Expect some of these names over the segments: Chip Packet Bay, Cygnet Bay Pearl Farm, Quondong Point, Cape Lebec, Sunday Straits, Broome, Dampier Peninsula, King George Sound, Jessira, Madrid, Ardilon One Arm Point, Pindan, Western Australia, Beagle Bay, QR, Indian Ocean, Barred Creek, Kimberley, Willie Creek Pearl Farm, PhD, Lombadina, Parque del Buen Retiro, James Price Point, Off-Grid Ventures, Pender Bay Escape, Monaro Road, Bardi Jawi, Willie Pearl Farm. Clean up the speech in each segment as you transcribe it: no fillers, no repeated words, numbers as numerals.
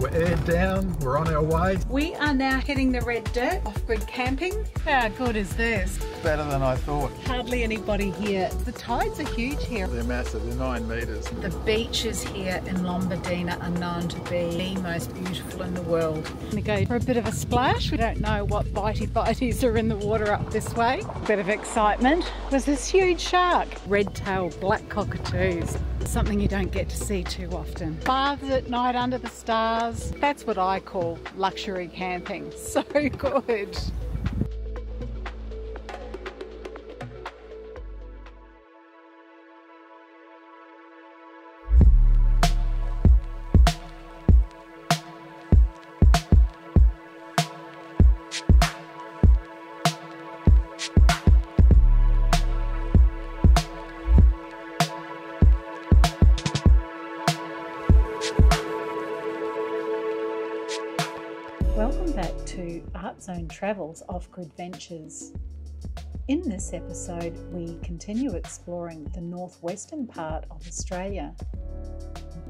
We're aired down, we're on our way. We are now hitting the red dirt, off-grid camping. How good is this? Better than I thought. Hardly anybody here. The tides are huge here. They're massive, they're 9 metres. The beaches here in Lombadina are known to be the most beautiful in the world. I'm gonna go for a bit of a splash. We don't know what bitey-bities are in the water up this way. Bit of excitement. There's this huge shark. Red-tailed black cockatoos. Something you don't get to see too often. Baths at night under the stars. That's what I call luxury camping. So good. Welcome back to Art Zone Travel's Off-Grid Ventures. In this episode, we continue exploring the northwestern part of Australia.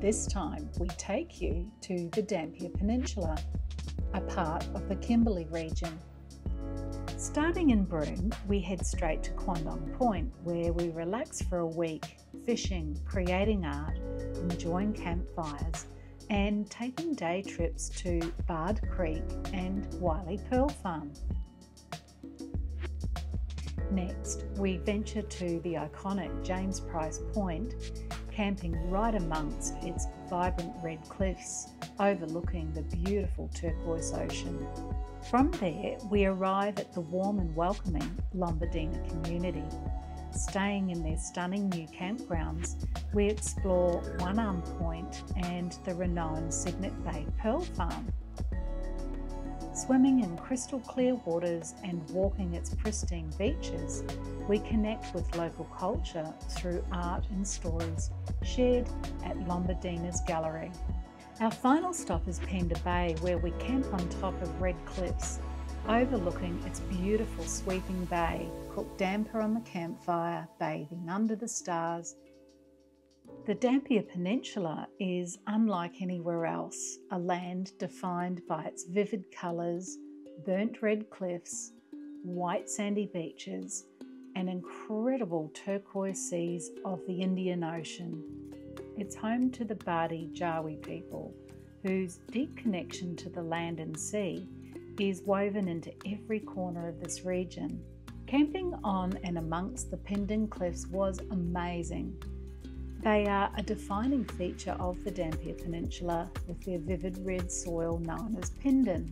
This time, we take you to the Dampier Peninsula, a part of the Kimberley region. Starting in Broome, we head straight to Quondong Point, where we relax for a week, fishing, creating art, enjoying campfires, and taking day trips to Barred Creek and Willie Pearl Farm. Next, we venture to the iconic James Price Point, camping right amongst its vibrant red cliffs, overlooking the beautiful turquoise ocean. From there, we arrive at the warm and welcoming Lombadina community. Staying in their stunning new campgrounds, we explore One Arm Point and the renowned Cygnet Bay Pearl Farm. Swimming in crystal clear waters and walking its pristine beaches, we connect with local culture through art and stories shared at Lombadina's gallery. Our final stop is Pender Bay, where we camp on top of red cliffs, overlooking its beautiful sweeping bay, cook damper on the campfire, bathing under the stars. The Dampier Peninsula is unlike anywhere else, a land defined by its vivid colours, burnt red cliffs, white sandy beaches, and incredible turquoise seas of the Indian Ocean. It's home to the Bardi Jawi people, whose deep connection to the land and sea is woven into every corner of this region. Camping on and amongst the Pindan cliffs was amazing. They are a defining feature of the Dampier Peninsula, with their vivid red soil known as Pindan,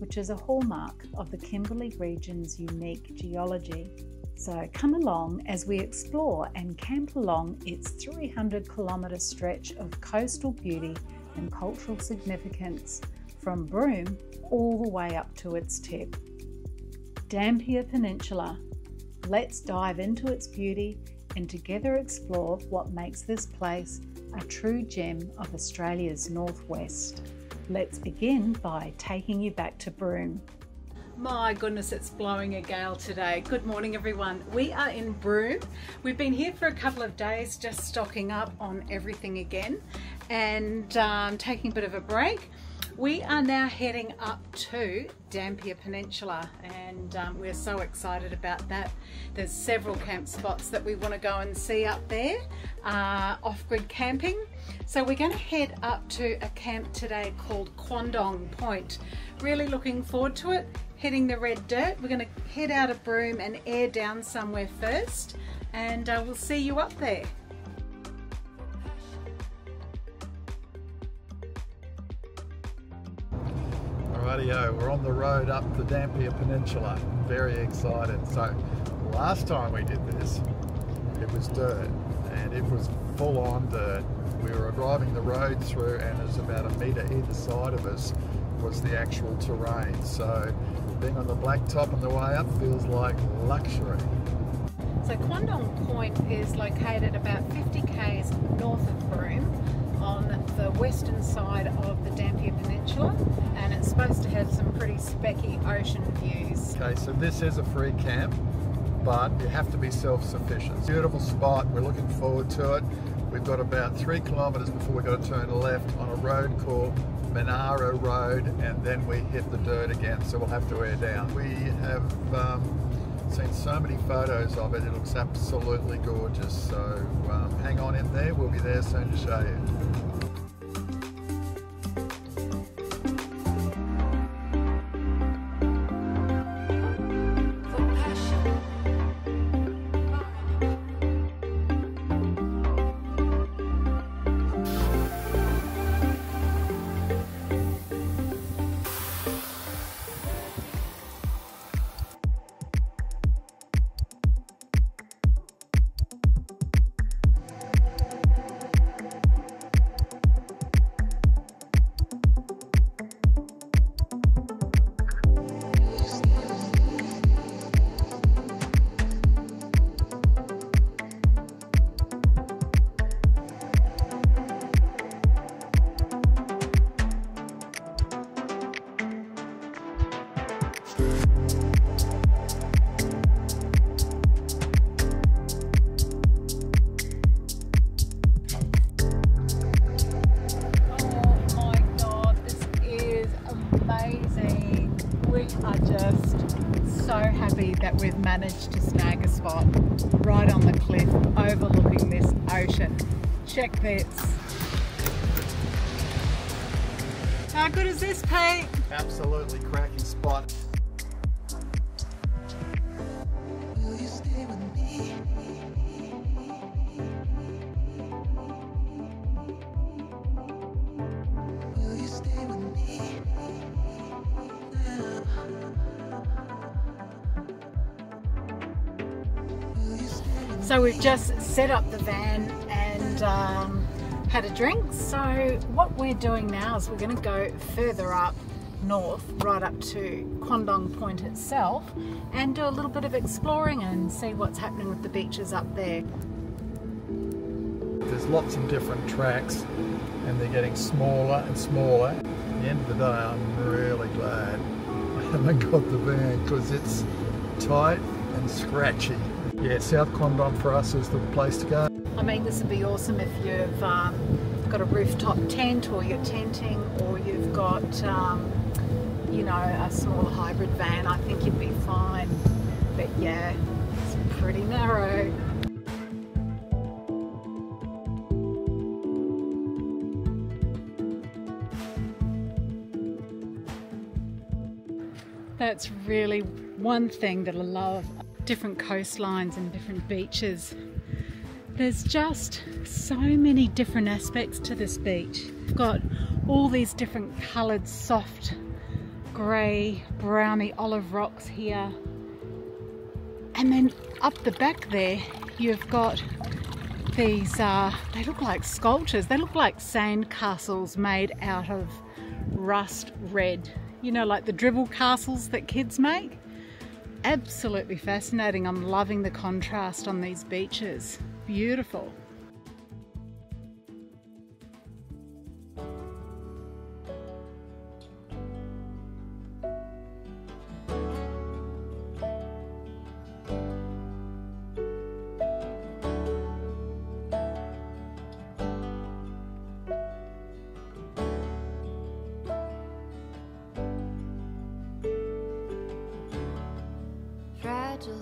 which is a hallmark of the Kimberley region's unique geology. So come along as we explore and camp along its 300-kilometre stretch of coastal beauty and cultural significance, from Broome all the way up to its tip. Dampier Peninsula. Let's dive into its beauty and together explore what makes this place a true gem of Australia's northwest. Let's begin by taking you back to Broome. My goodness, it's blowing a gale today. Good morning, everyone. We are in Broome. We've been here for a couple of days, just stocking up on everything again and taking a bit of a break. We are now heading up to Dampier Peninsula, and we're so excited about that. There's several camp spots that we want to go and see up there, off-grid camping. So we're going to head up to a camp today called Quondong Point. Really looking forward to it, hitting the red dirt. We're going to head out of Broome and air down somewhere first, and we'll see you up there. Rightio, we're on the road up the Dampier Peninsula. Very excited. So last time we did this, it was dirt, and it was full on dirt. We were driving the road through, and it was about 1 metre either side of us was the actual terrain. So being on the blacktop on the way up feels like luxury. So Quondong Point is located about 50 k's north of Broome, on the western side of the Dampier Peninsula, and it's supposed to have some pretty specky ocean views. Okay, so this is a free camp, but you have to be self-sufficient. Beautiful spot, we're looking forward to it. We've got about 3 kilometres before we've got to turn left on a road called Monaro Road, and then we hit the dirt again, so we'll have to air down. We have seen so many photos of it, it looks absolutely gorgeous, so hang on in there, we'll be there soon to show you. That we've managed to snag a spot right on the cliff overlooking this ocean. Check this. How good is this, Pete? Absolutely cracking spot. Will you stay with me? Will you stay with me? So we've just set up the van and had a drink. So what we're doing now is we're going to go further up north, right up to Quondong Point itself, and do a little bit of exploring and see what's happening with the beaches up there. There's lots of different tracks and they're getting smaller and smaller. At the end of the day, I'm really glad I haven't got the van because it's tight and scratchy. Yeah, South Quondong for us is the place to go. I mean, this would be awesome if you've got a rooftop tent or you're tenting, or you've got, you know, a small hybrid van. I think you'd be fine. But yeah, it's pretty narrow. That's really one thing that I love. Different coastlines and different beaches. There's just so many different aspects to this beach. We've got all these different coloured soft grey, browny olive rocks here. And then up the back there you've got these, they look like sculptures. They look like sand castles made out of rust red. You know, like the dribble castles that kids make. Absolutely fascinating. I'm loving the contrast on these beaches. Beautiful.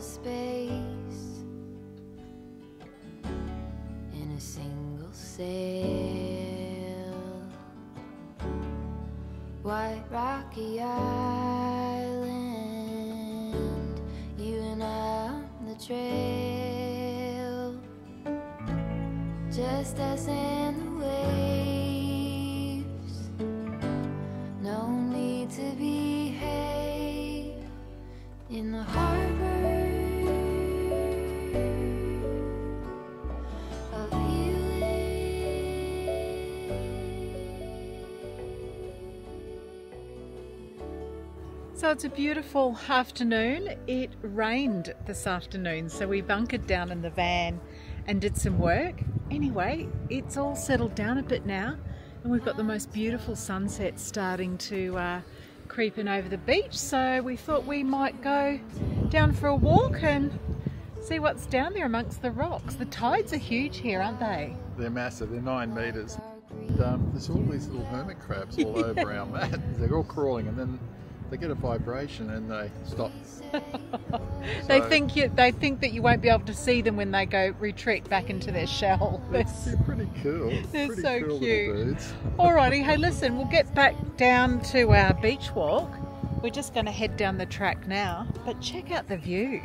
Space in a single sail, white rocky island, you and I on the trail, just us and the waves, no need to behave in the harbor. So it's a beautiful afternoon. It rained this afternoon, so we bunkered down in the van and did some work. Anyway, it's all settled down a bit now, and we've got the most beautiful sunset starting to creep in over the beach, so we thought we might go down for a walk and see what's down there amongst the rocks. The tides are huge here, aren't they? They're massive, they're 9 metres. And, there's all these little hermit crabs all over our mat. They're all crawling and then they get a vibration and they stop. They think that you won't be able to see them when they go retreat back into their shell. They're pretty cool. They're pretty so cool cute. Alrighty, hey listen, we'll get back down to our beach walk. We're just going to head down the track now, but check out the view.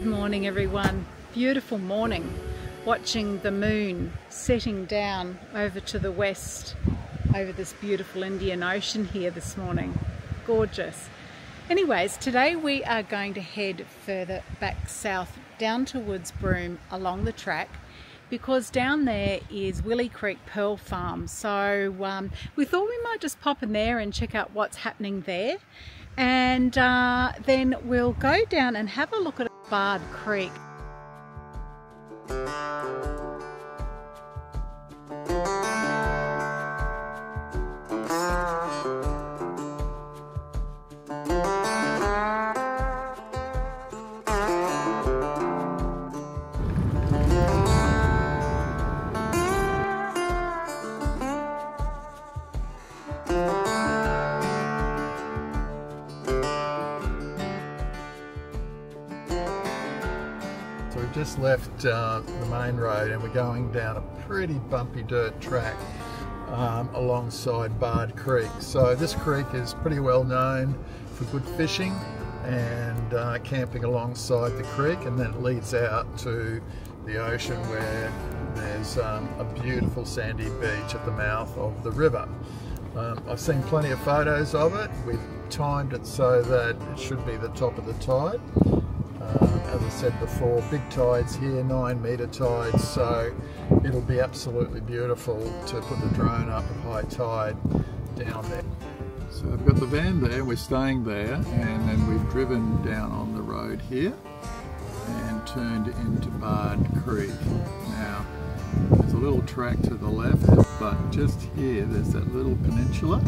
Good morning everyone, beautiful morning, watching the moon setting down over to the west over this beautiful Indian Ocean here this morning. Gorgeous. Anyways, today we are going to head further back south down towards Broome along the track, because down there is Willie Creek Pearl Farm. So we thought we might just pop in there and check out what's happening there, and then we'll go down and have a look at Barred Creek. Just left the main road and we're going down a pretty bumpy dirt track alongside Barred Creek. So this creek is pretty well known for good fishing and camping alongside the creek, and then it leads out to the ocean where there's a beautiful sandy beach at the mouth of the river. I've seen plenty of photos of it. We've timed it so that it should be the top of the tide. As I said before, big tides here, 9 metre tides, so it'll be absolutely beautiful to put the drone up at high tide down there. So I've got the van there, we're staying there, and then we've driven down on the road here and turned into Barred Creek. Now, there's a little track to the left, but just here there's that little peninsula.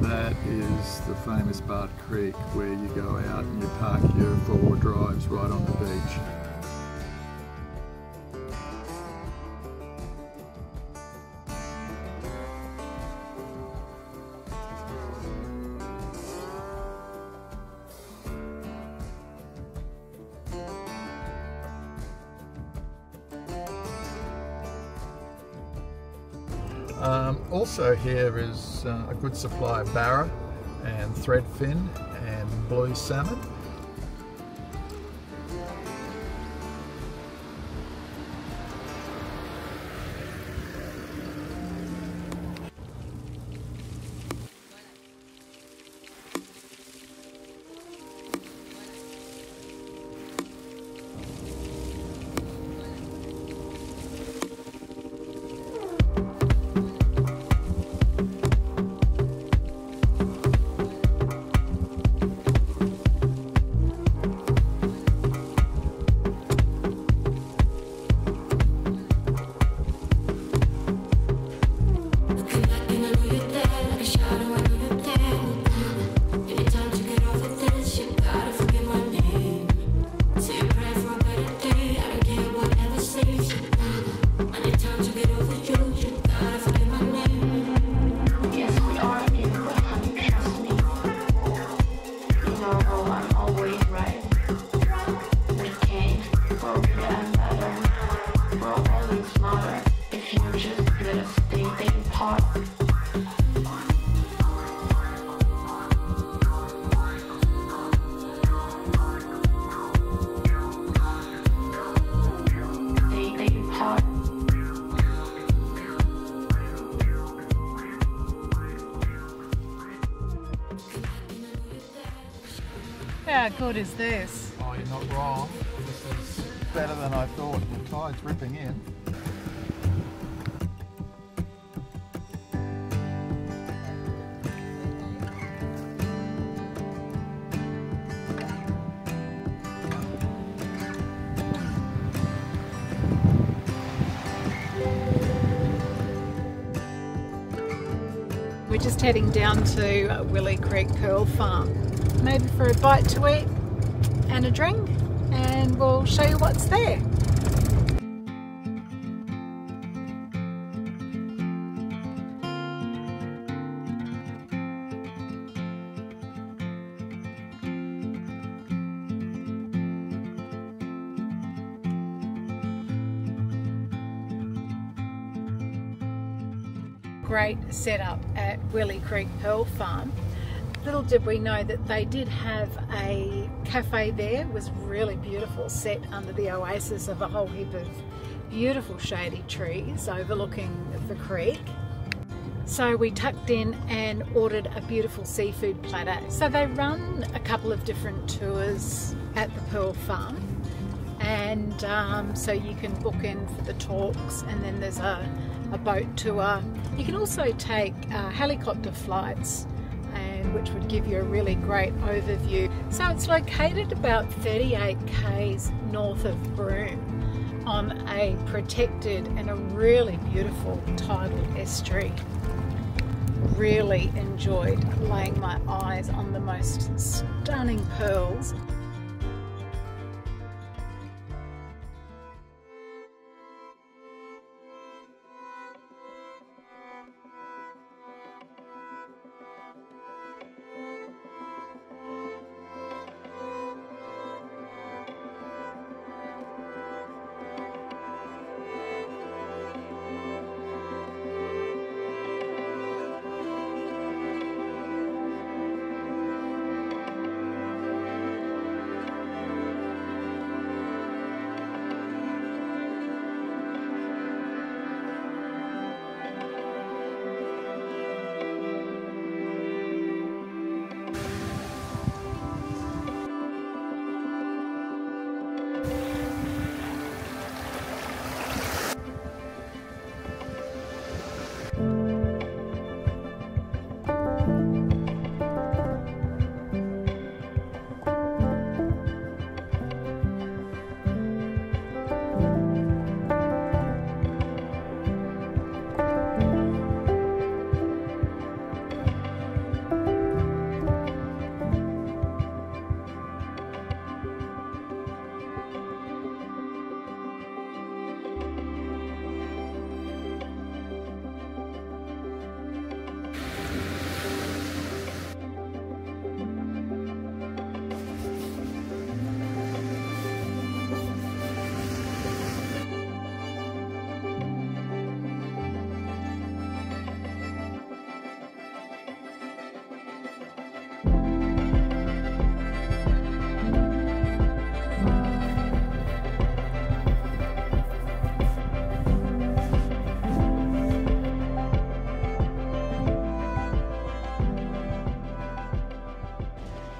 That is the famous Barred Creek, where you go out and you park your four-wheel drives right on the beach. Also here is a good supply of barra and threadfin and blue salmon. How good is this? Oh, you're not wrong. This is better than I thought. The tide's ripping in. We're just heading down to Willie Creek Pearl Farm, maybe for a bite to eat and a drink, and we'll show you what's there. Great setup at Willie Creek Pearl Farm. Little did we know that they did have a cafe there. It was really beautiful, set under the oasis of a whole heap of beautiful shady trees overlooking the creek. So we tucked in and ordered a beautiful seafood platter. So they run a couple of different tours at the Pearl Farm, and so you can book in for the talks, and then there's a boat tour. You can also take helicopter flights, and which would give you a really great overview. So it's located about 38 k's north of Broome on a protected and a really beautiful tidal estuary. Really enjoyed laying my eyes on the most stunning pearls.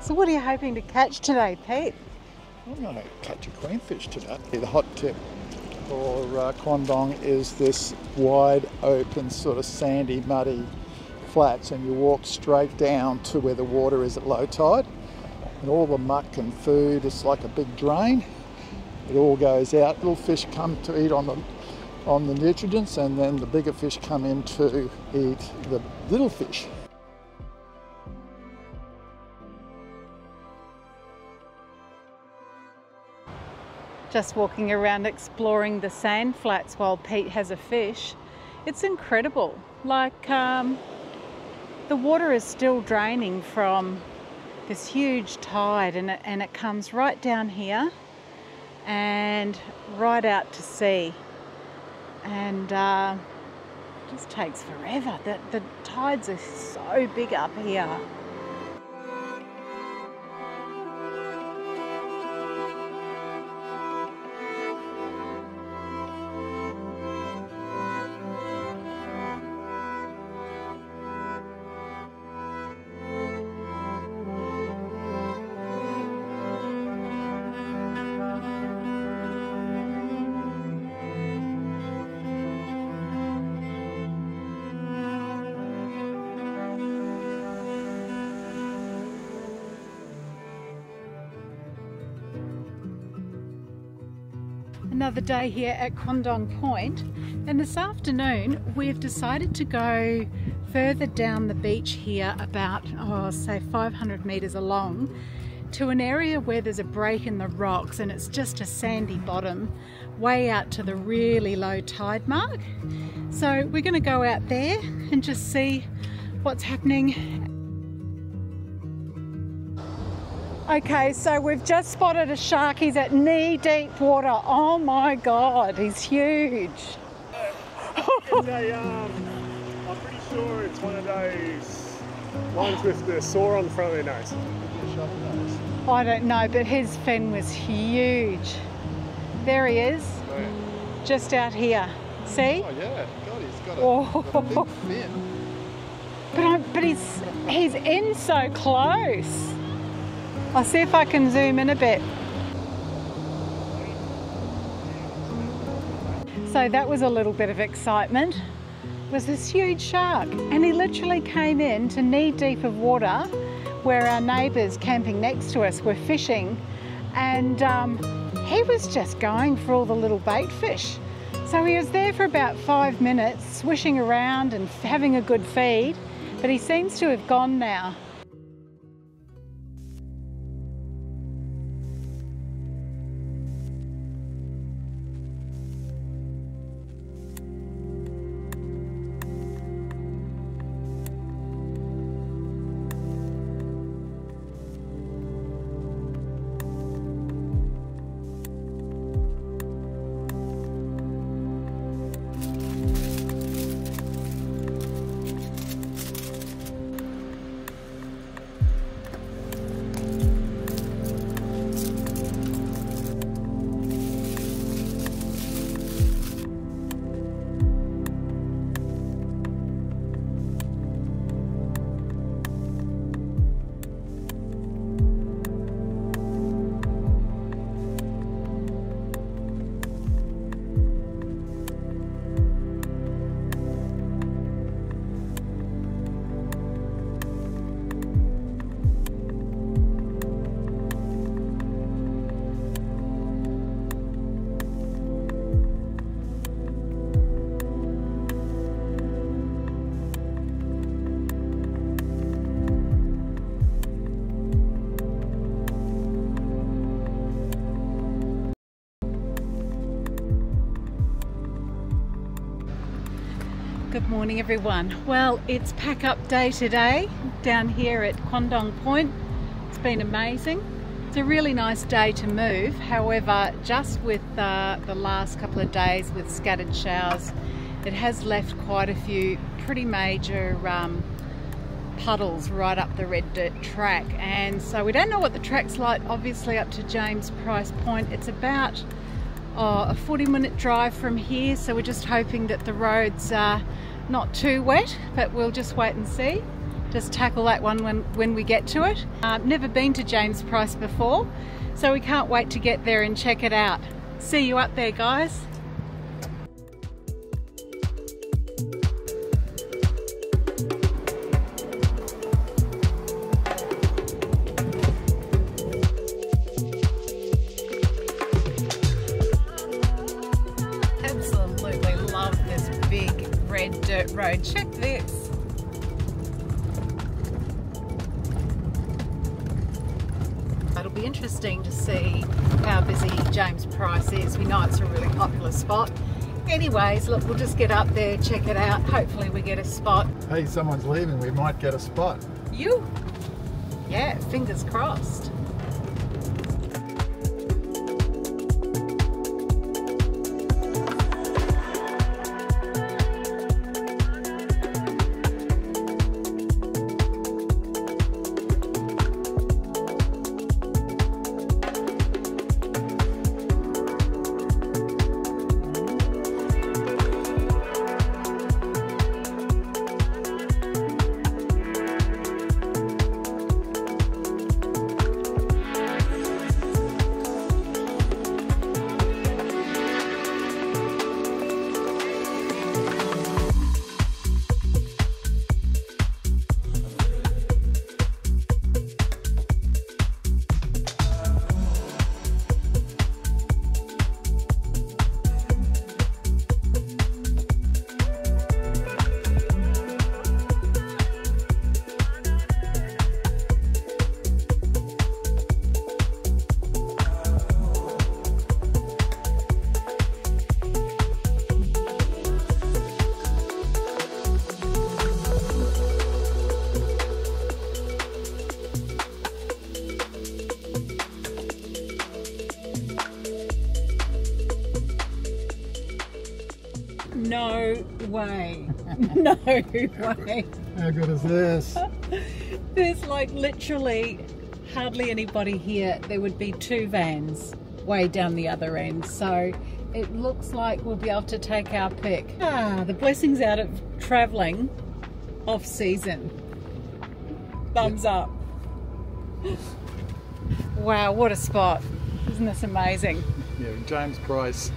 So what are you hoping to catch today, Pete? I'm going to catch a queenfish today. The hot tip for Quondong is this wide open sort of sandy, muddy flats, and you walk straight down to where the water is at low tide, and all the muck and food, it's like a big drain. It all goes out. Little fish come to eat on the nutrients, and then the bigger fish come in to eat the little fish. Just walking around exploring the sand flats while Pete has a fish. It's incredible. Like the water is still draining from this huge tide, and it comes right down here and right out to sea, and it just takes forever. The tides are so big up here. Another day here at Quondong Point, and this afternoon we've decided to go further down the beach here, about say 500 meters along, to an area where there's a break in the rocks and it's just a sandy bottom way out to the really low tide mark. So we're going to go out there and just see what's happening. Okay, so we've just spotted a shark. He's at knee deep water. Oh my god, he's huge. I'm pretty sure it's one of those ones with the saw on the front of their nose. I don't know, but his fin was huge. There he is, just out here. See? Oh yeah, god, he's got a, got a big fin. But he's in so close. I'll see if I can zoom in a bit. So that was a little bit of excitement. It was this huge shark, and he literally came in to knee deep of water where our neighbours camping next to us were fishing, and he was just going for all the little bait fish. So he was there for about 5 minutes, swishing around and having a good feed, but he seems to have gone now. Good morning everyone. Well, it's pack up day today down here at Quondong Point. It's been amazing. It's a really nice day to move. However, just with the last couple of days with scattered showers, it has left quite a few pretty major puddles right up the red dirt track. And so we don't know what the track's like, obviously, up to James Price Point. It's about a 40-minute drive from here, so we're just hoping that the roads are not too wet, but we'll just wait and see. Just tackle that one when we get to it. Never been to James Price before, so we can't wait to get there and check it out. See you up there, guys. Road. Check this. It'll be interesting to see how busy James Price is. We know it's a really popular spot. Anyways, look, we'll just get up there, check it out. Hopefully we get a spot. Hey, someone's leaving. We might get a spot. You? Yeah, fingers crossed. No way. No way. How good is this? There's like literally hardly anybody here. There would be two vans way down the other end, so it looks like we'll be able to take our pick. Ah, the blessings out of travelling off season. Thumbs up. Wow, what a spot. Isn't this amazing? Yeah, James Price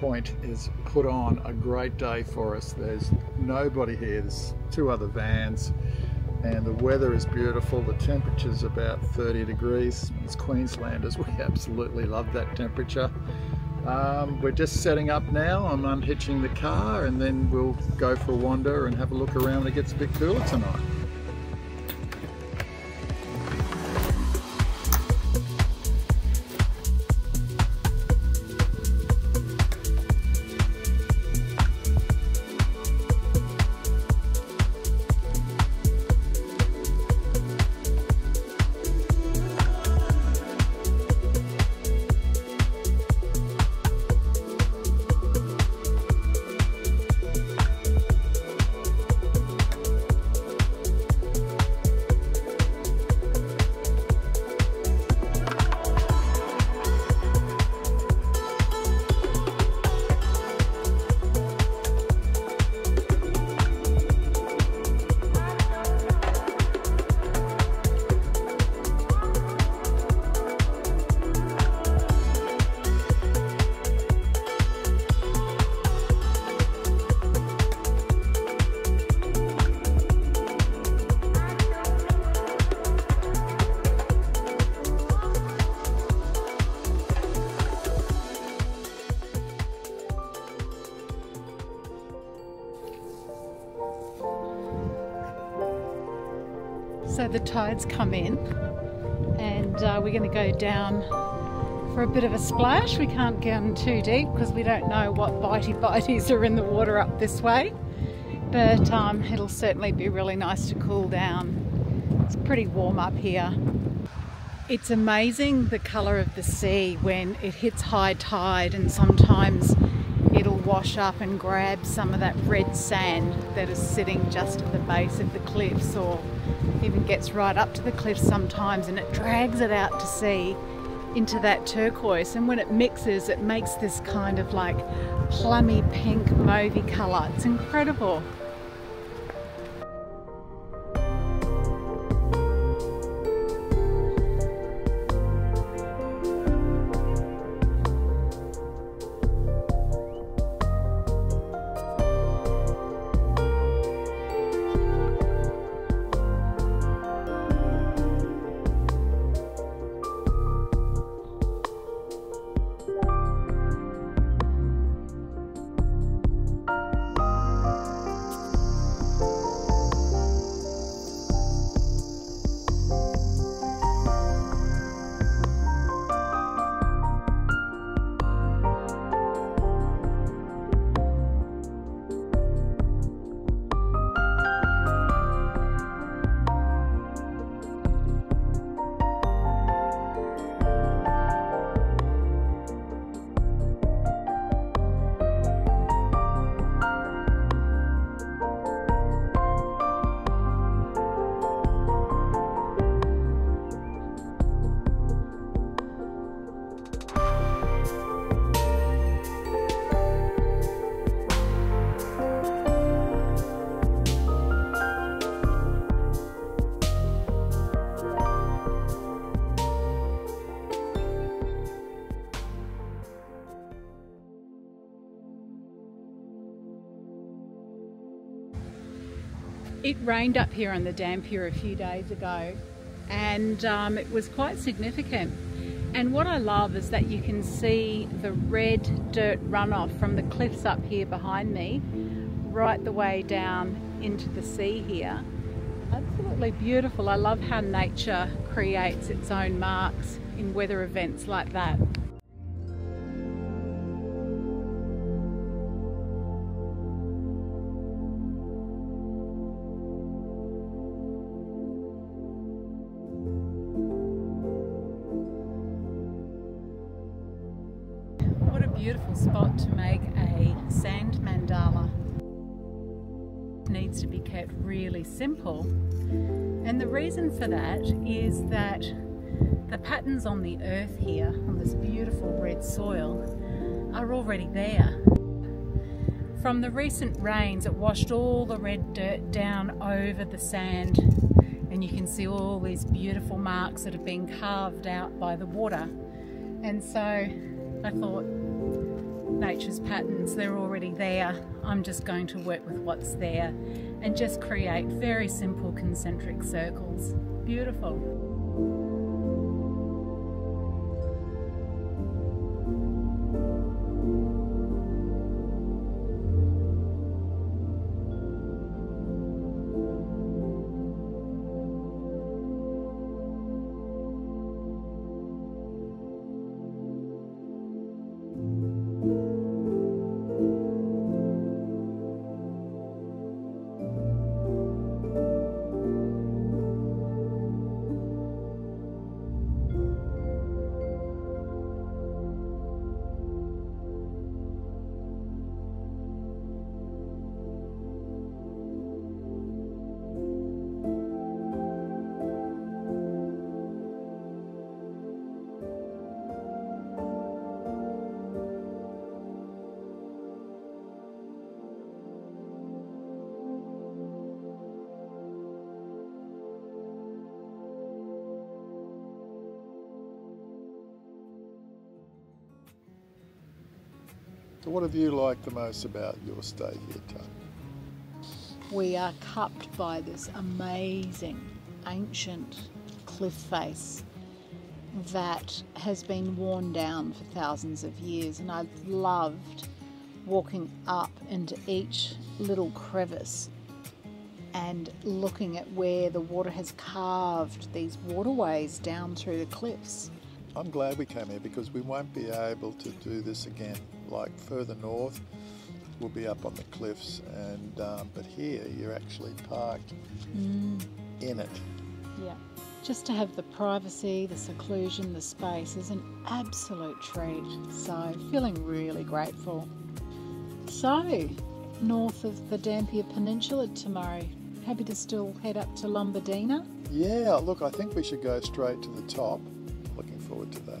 Point is put on a great day for us. There's nobody here. There's two other vans and the weather is beautiful. The temperature's about 30 degrees. As Queenslanders, we absolutely love that temperature. We're just setting up now. I'm unhitching the car and then we'll go for a wander and have a look around when it gets a bit cooler tonight. So the tide's come in and we're going to go down for a bit of a splash. We can't get in too deep because we don't know what bitey-bities are in the water up this way. But it'll certainly be really nice to cool down. It's pretty warm up here. It's amazing the colour of the sea when it hits high tide, and sometimes it'll wash up and grab some of that red sand that is sitting just at the base of the cliffs, or even gets right up to the cliffs sometimes, and it drags it out to sea into that turquoise, and when it mixes it makes this kind of like plummy pink mauvey colour. It's incredible. It rained up here on the Dampier a few days ago, and it was quite significant. And what I love is that you can see the red dirt runoff from the cliffs up here behind me, right the way down into the sea here. Absolutely beautiful. I love how nature creates its own marks in weather events like that. beautiful spot to make a sand mandala. It needs to be kept really simple, and the reason for that is that the patterns on the earth here, on this beautiful red soil, are already there. From the recent rains, it washed all the red dirt down over the sand, and you can see all these beautiful marks that have been carved out by the water. And so I thought, nature's patterns, they're already there. I'm just going to work with what's there and just create very simple concentric circles. Beautiful. So what have you liked the most about your stay here, Tara? We are cupped by this amazing ancient cliff face that has been worn down for thousands of years, and I've loved walking up into each little crevice and looking at where the water has carved these waterways down through the cliffs. I'm glad we came here because we won't be able to do this again. Like further north, we'll be up on the cliffs, and but here you're actually parked in it. Yeah, just to have the privacy, the seclusion, the space is an absolute treat. So feeling really grateful. So north of the Dampier Peninsula tomorrow. Happy to still head up to Lombadina? Yeah, look, I think we should go straight to the top. Looking forward to that.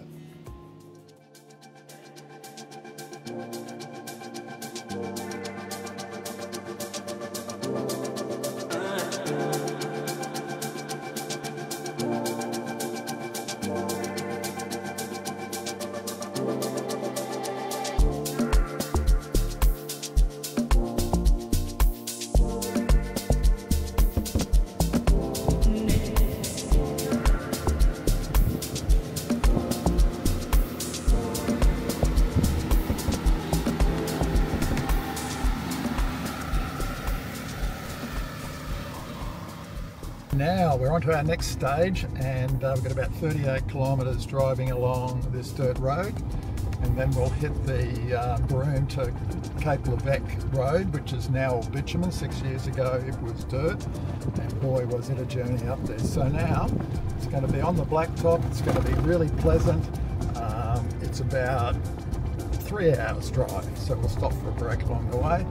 Now we're on to our next stage, and we've got about 38 kilometres driving along this dirt road, and then we'll hit the Broome to Cape Lebec road, which is now all bitumen. 6 years ago it was dirt, and boy was it a journey up there. So now it's going to be on the blacktop, it's going to be really pleasant. It's about 3 hours drive, so we'll stop for a break along the way.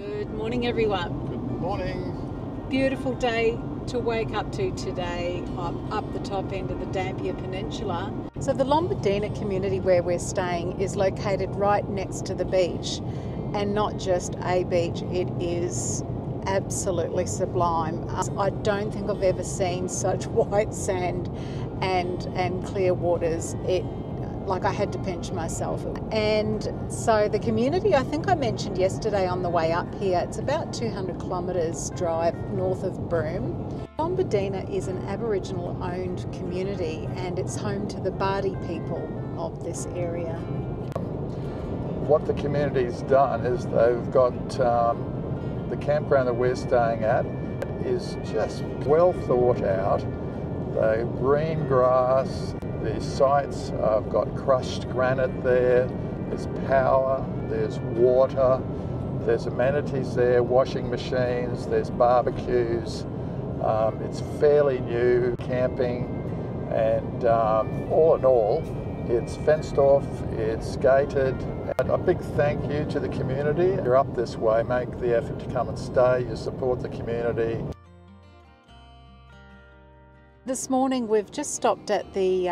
Good morning, everyone. Good morning. Beautiful day to wake up to today. I'm up the top end of the Dampier Peninsula. So the Lombadina community where we're staying is located right next to the beach, and not just a beach, it is absolutely sublime. I don't think I've ever seen such white sand and clear waters. Like I had to pinch myself. And so the community, I think I mentioned yesterday on the way up here, it's about 200 kilometres drive north of Broome. Lombadina is an Aboriginal owned community and it's home to the Bardi people of this area. What the community's done is they've got the campground that we're staying at is just well thought out. The green grass, the sites have got crushed granite there, there's power, there's water, there's amenities there, washing machines, there's barbecues. It's fairly new camping, and all in all, it's fenced off, it's gated. And a big thank you to the community. If you're up this way, make the effort to come and stay, you support the community. This morning we've just stopped at the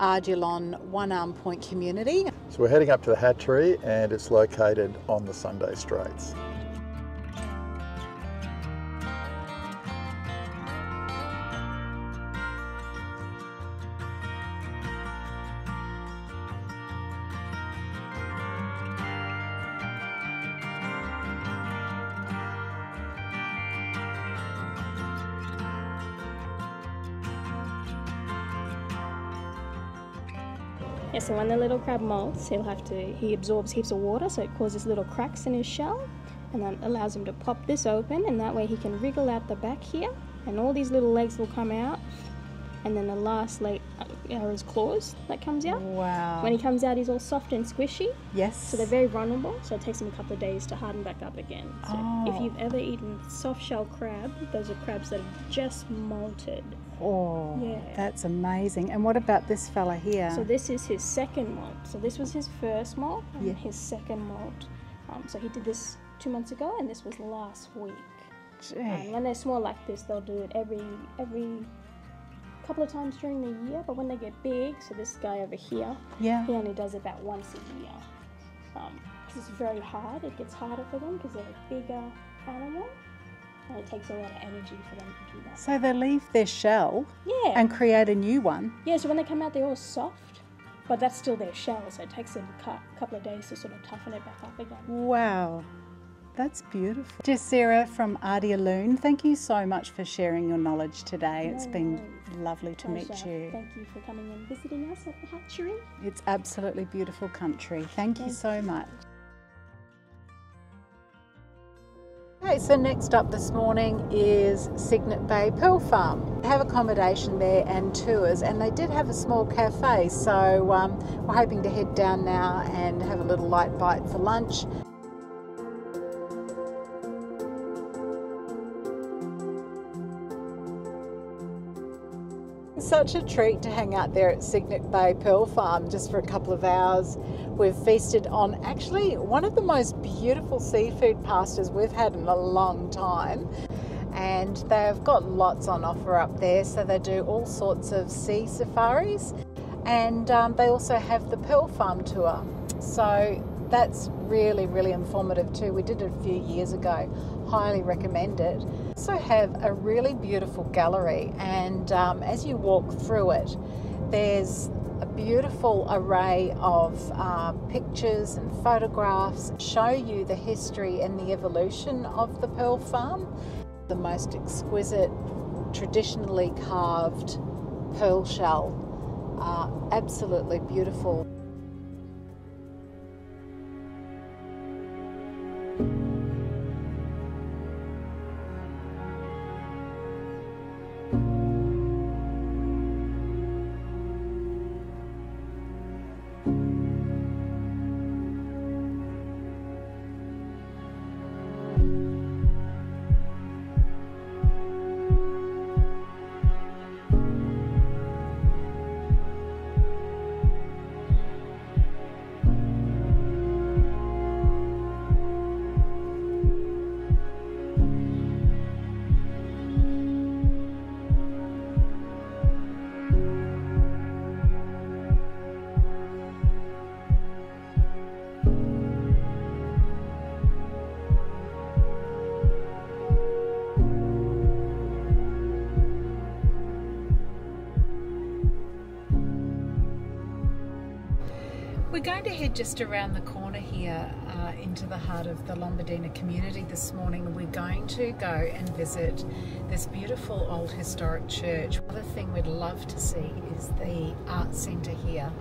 Ardilon One Arm Point community. So we're heading up to the hatchery and it's located on the Sunday Straits. Yeah, so when the little crab molts, he absorbs heaps of water, so it causes little cracks in his shell, and that allows him to pop this open, and that way he can wriggle out the back here, and all these little legs will come out, and then the last leg are his claws that comes out. Wow. When he comes out, he's all soft and squishy. Yes. So they're very vulnerable, so it takes them a couple of days to harden back up again. So if you've ever eaten soft shell crab, those are crabs that have just molted. Oh, yeah. That's amazing. And what about this fella here? So this is his second molt. So this was his first molt and his second molt. So he did this 2 months ago and this was last week. And when they're small like this, they'll do it every couple of times during the year, but when they get big, so this guy over here, he only does it about once a year. It's very hard. It gets harder for them because they're a bigger animal. And it takes a lot of energy for them to do that. So they leave their shell and create a new one. Yeah, so when they come out, they're all soft, but that's still their shell, so it takes them a couple of days to sort of toughen it back up again. Wow, that's beautiful. Jessira from Ardilon, thank you so much for sharing your knowledge today. It's been lovely to meet you. Thank you for coming and visiting us at the hatchery. It's absolutely beautiful country. Thank you so much. Okay, so next up this morning is Cygnet Bay Pearl Farm. They have accommodation there and tours, and they did have a small cafe, so we're hoping to head down now and have a little light bite for lunch. Such a treat to hang out there at Cygnet Bay Pearl Farm just for a couple of hours. We've feasted on actually one of the most beautiful seafood pastas we've had in a long time, and they've got lots on offer up there. So they do all sorts of sea safaris, and they also have the Pearl Farm tour, so that's really, really informative too. We did it a few years ago. Highly recommend it. Also have a really beautiful gallery, and as you walk through it, there's a beautiful array of pictures and photographs that show you the history and the evolution of the Pearl Farm. The most exquisite, traditionally carved pearl shell. Absolutely beautiful. going to head just around the corner here into the heart of the Lombadina community this morning. We're going to go and visit this beautiful old historic church. Another thing we'd love to see is the art centre here.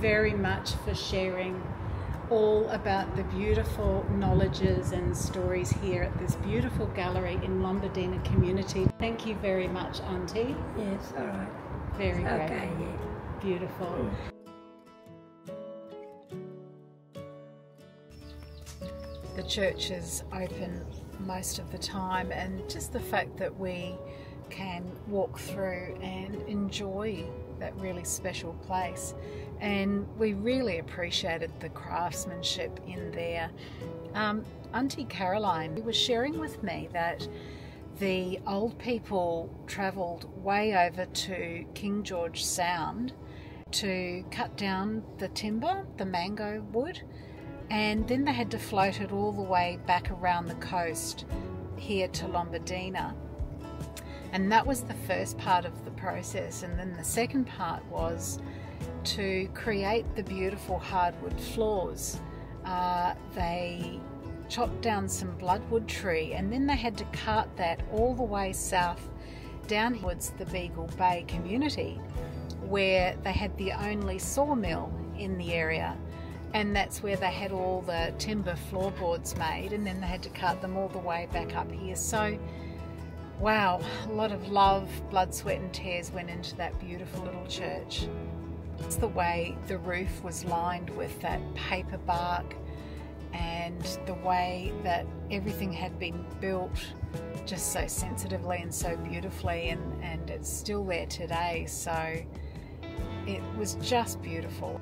Very much for sharing all about the beautiful knowledges and stories here at this beautiful gallery in Lombadina community. Thank you very much, Auntie. Yes, all right. Very great. Okay, yeah. Beautiful. Yeah. The church is open most of the time, and just the fact that we can walk through and enjoy that really special place. And we really appreciated the craftsmanship in there. Auntie Caroline was sharing with me that the old people travelled way over to King George Sound to cut down the timber, the mango wood, and then they had to float it all the way back around the coast here to Lombadina. And that was the first part of the process, and then the second part was to create the beautiful hardwood floors. They chopped down some bloodwood tree, and then they had to cart that all the way south down towards the Beagle Bay community, where they had the only sawmill in the area, and that's where they had all the timber floorboards made, and then they had to cart them all the way back up here. So wow, a lot of love, blood, sweat and tears went into that beautiful little church. It's the way the roof was lined with that paper bark, and the way that everything had been built just so sensitively and so beautifully, and it's still there today, so it was just beautiful.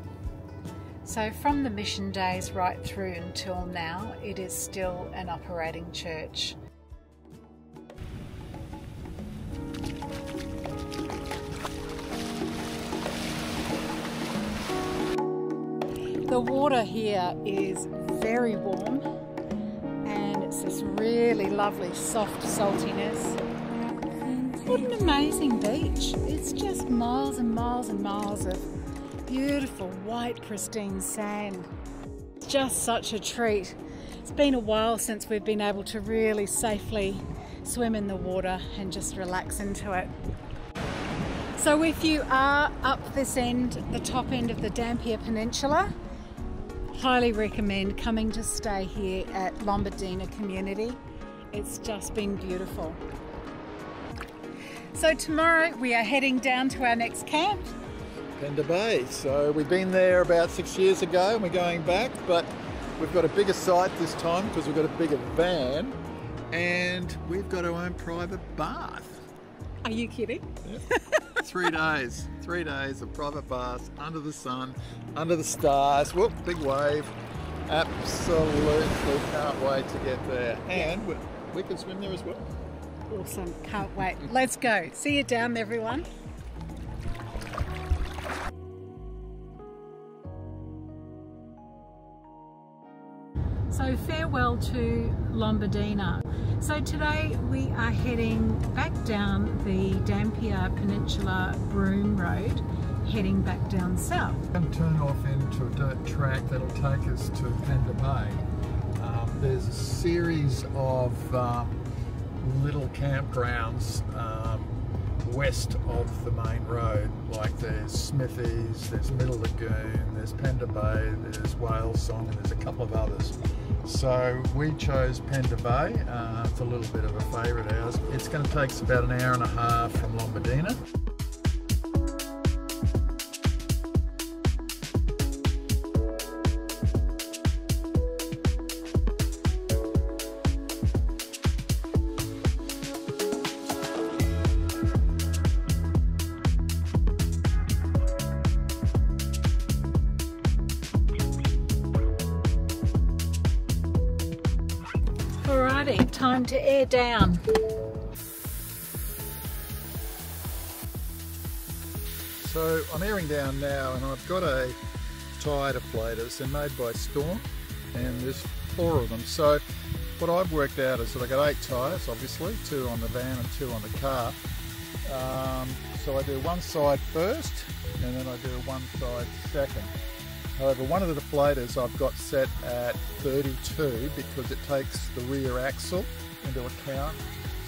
So from the mission days right through until now, it is still an operating church. The water here is very warm, and it's this really lovely soft saltiness. What an amazing beach. It's just miles and miles and miles of beautiful white pristine sand. It's just such a treat. It's been a while since we've been able to really safely swim in the water and just relax into it. So if you are up this end, the top end of the Dampier Peninsula, highly recommend coming to stay here at Lombadina community. It's just been beautiful. So tomorrow we are heading down to our next camp, Pender Bay. So we've been there about 6 years ago and we're going back, but we've got a bigger site this time because we've got a bigger van, and we've got our own private bath. Are you kidding? Yeah. 3 days. 3 days of private baths under the sun, under the stars. Whoop, big wave. Absolutely can't wait to get there. And we can swim there as well. Awesome. Can't wait. Let's go. See you down there, everyone. So farewell to Lombadina. So today we are heading back down the Dampier Peninsula Broome Road, heading back down south. And turn off into a dirt track that'll take us to Pender Bay. There's a series of little campgrounds west of the main road, like there's Smithies, there's Middle Lagoon, there's Pender Bay, there's Whale Song, and there's a couple of others. So we chose Pender Bay. It's a little bit of a favourite of ours. It's going to take us about 1.5 hours from Lombadina. Alrighty, time to air down. So I'm airing down now, and I've got a tie deflators. They're made by Storm, and there's 4 of them. So what I've worked out is that I've got 8 tyres, obviously, 2 on the van and 2 on the car. So I do one side first, and then I do one side second. However, one of the deflators I've got set at 32 because it takes the rear axle into account.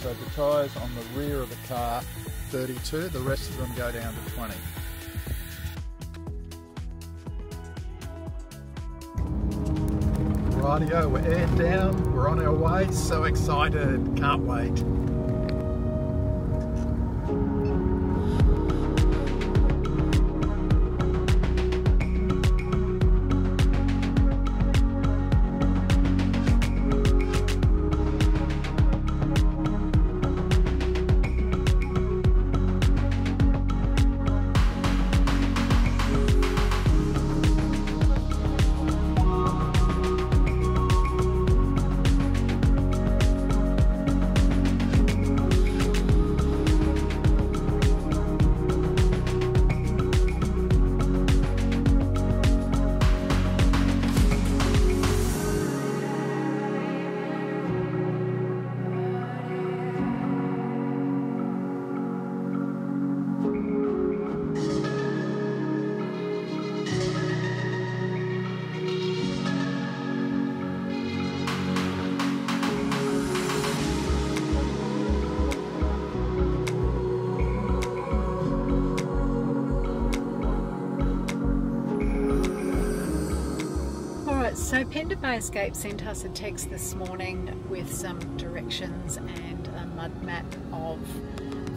So the tyres on the rear of the car, 32, the rest of them go down to 20. Rightio, we're aired down, we're on our way, so excited, can't wait. So Pender Bay Escape sent us a text this morning with some directions and a mud map of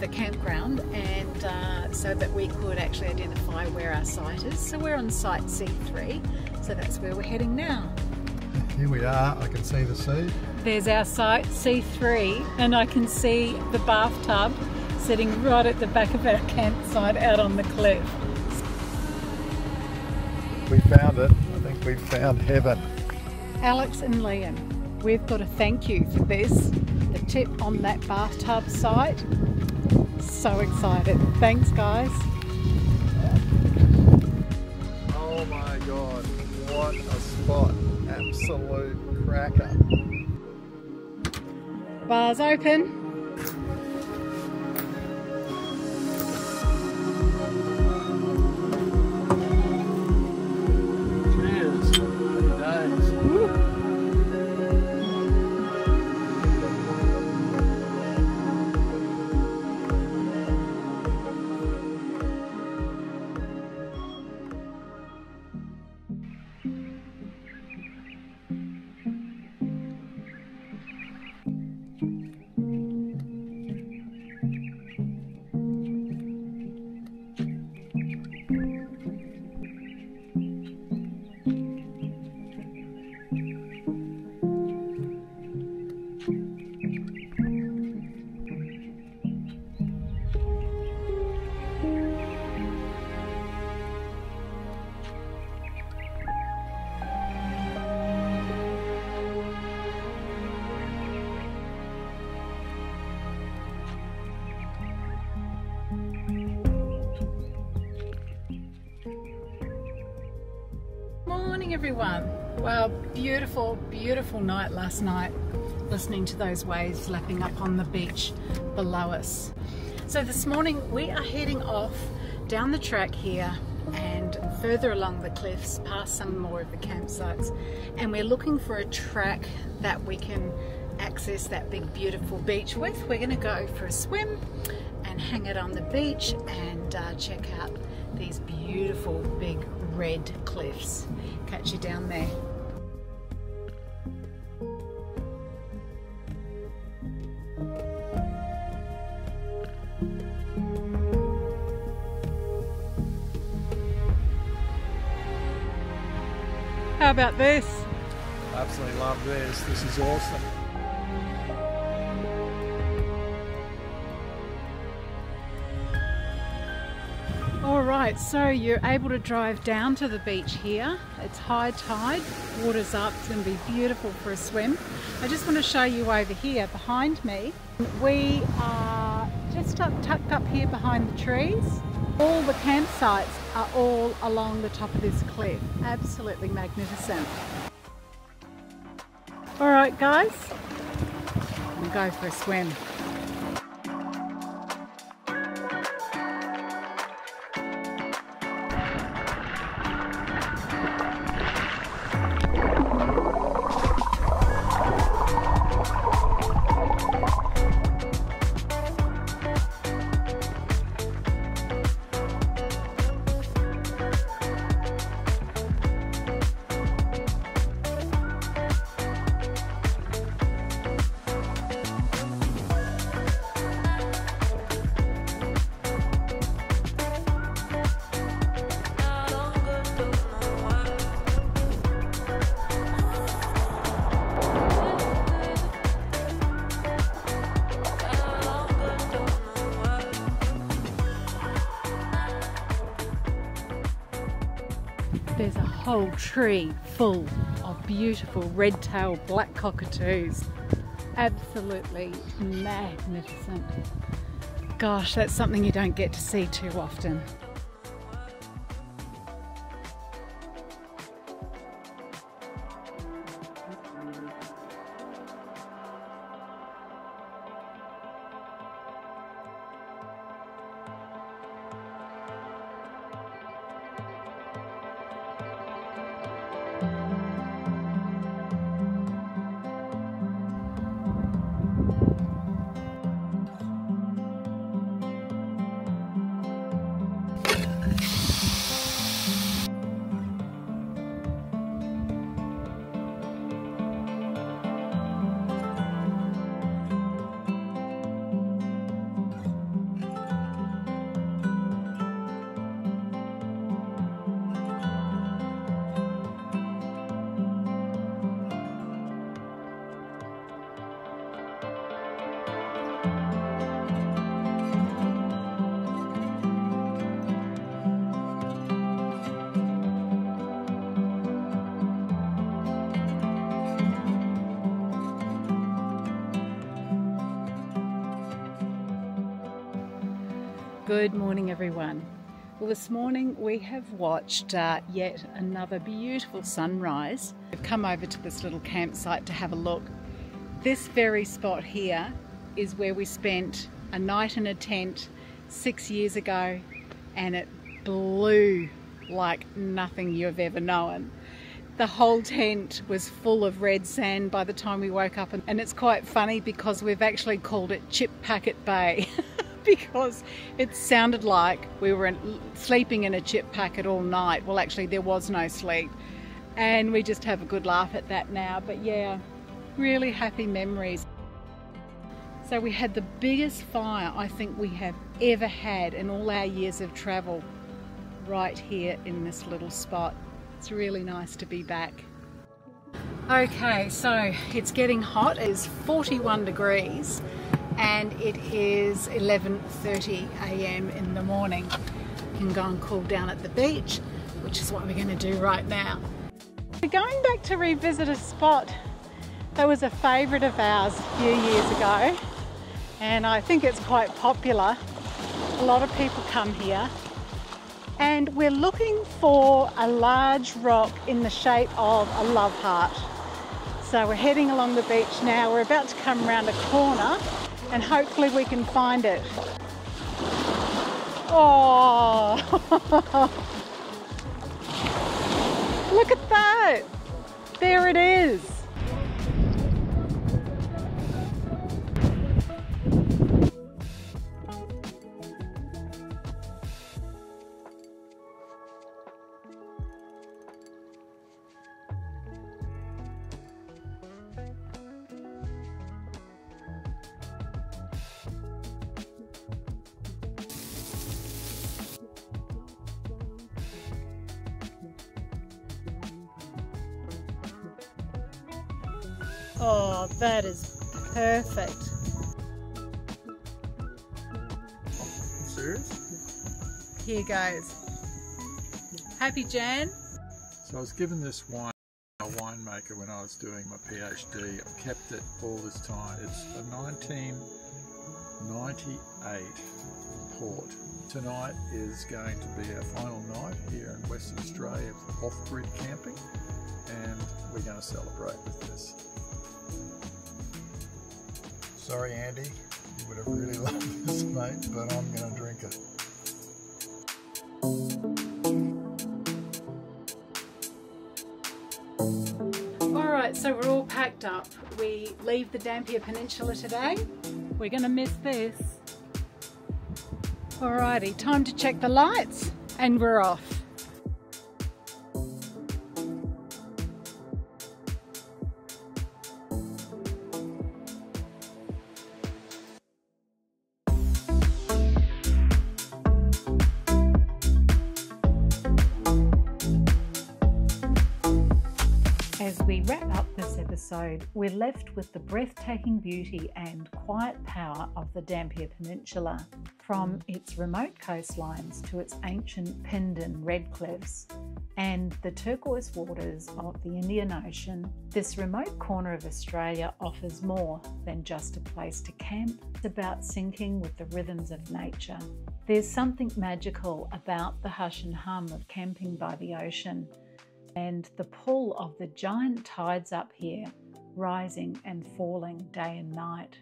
the campground, and so that we could actually identify where our site is. So we're on site C3, so that's where we're heading now. Here we are, I can see the sea. There's our site C3, and I can see the bathtub sitting right at the back of our campsite out on the cliff. We found it. We've found heaven. Alex and Liam, we've got to thank you for this. The tip on that bathtub site. So excited. Thanks, guys. Oh my God, what a spot. Absolute cracker. Bar's open. Everyone. Well, beautiful, beautiful night last night, listening to those waves lapping up on the beach below us. So this morning we are heading off down the track here and further along the cliffs past some more of the campsites, and we're looking for a track that we can access that big beautiful beach with. We're going to go for a swim and hang it on the beach and check out these beautiful big red cliffs. Catch you down there. How about this? Absolutely love this. This is awesome. Alright, so you're able to drive down to the beach here. It's high tide, water's up, it's going to be beautiful for a swim. I just want to show you over here behind me. We are just tucked up here behind the trees. All the campsites are all along the top of this cliff. Absolutely magnificent. Alright guys, we'll go for a swim. There's a whole tree full of beautiful red-tailed black cockatoos. Absolutely magnificent. Gosh, that's something you don't get to see too often. Good morning everyone. Well, this morning we have watched yet another beautiful sunrise. We've come over to this little campsite to have a look. This very spot here is where we spent a night in a tent 6 years ago, and it blew like nothing you've ever known. The whole tent was full of red sand by the time we woke up, and it's quite funny because we've actually called it Chip Packet Bay. Because it sounded like we were sleeping in a chip packet all night. Well, actually there was no sleep, and we just have a good laugh at that now. But yeah, really happy memories. So we had the biggest fire I think we have ever had in all our years of travel right here in this little spot. It's really nice to be back. Okay, so it's getting hot. It's 41 degrees. And it is 11:30 a.m. in the morning. You can go and cool down at the beach, which is what we're going to do right now. We're going back to revisit a spot that was a favourite of ours a few years ago, and I think it's quite popular. A lot of people come here, and we're looking for a large rock in the shape of a love heart. So we're heading along the beach now. We're about to come around a corner, and hopefully we can find it. Oh, look at that. There it is. Oh, that is perfect. Serious? Here goes. Happy Jan. So I was given this wine, a winemaker, when I was doing my PhD. I've kept it all this time. It's a 1998 port. Tonight is going to be our final night here in Western Australia for off-grid camping, and we're going to celebrate with this. Sorry Andy, you would have really loved this mate, but I'm going to drink it. Alright, so we're all packed up. We leave the Dampier Peninsula today. We're going to miss this. Alrighty, time to check the lights and we're off. As we wrap up this episode, we're left with the breathtaking beauty and quiet power of the Dampier Peninsula, from its remote coastlines to its ancient Pindan red cliffs and the turquoise waters of the Indian Ocean. This remote corner of Australia offers more than just a place to camp. It's about syncing with the rhythms of nature. There's something magical about the hush and hum of camping by the ocean, and the pull of the giant tides up here, rising and falling day and night.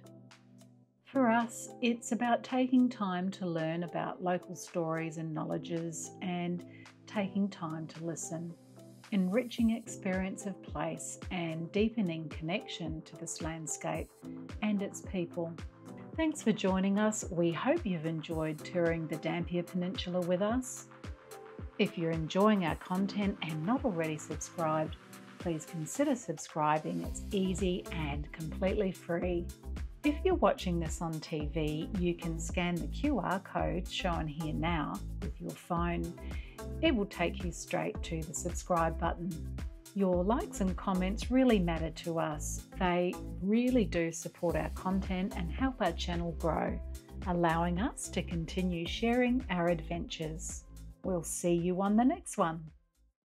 For us, it's about taking time to learn about local stories and knowledges and taking time to listen, enriching experience of place and deepening connection to this landscape and its people. Thanks for joining us. We hope you've enjoyed touring the Dampier Peninsula with us. If you're enjoying our content and not already subscribed, please consider subscribing. It's easy and completely free. If you're watching this on TV, you can scan the QR code shown here now with your phone. It will take you straight to the subscribe button. Your likes and comments really matter to us. They really do support our content and help our channel grow, allowing us to continue sharing our adventures. We'll see you on the next one.